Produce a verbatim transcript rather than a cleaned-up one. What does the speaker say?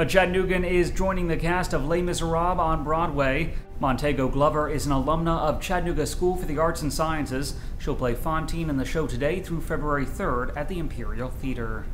A Chattanoogan is joining the cast of Les Misérables on Broadway. Montego Glover is an alumna of Chattanooga School for the Arts and Sciences. She'll play Fantine in the show today through February third at the Imperial Theatre.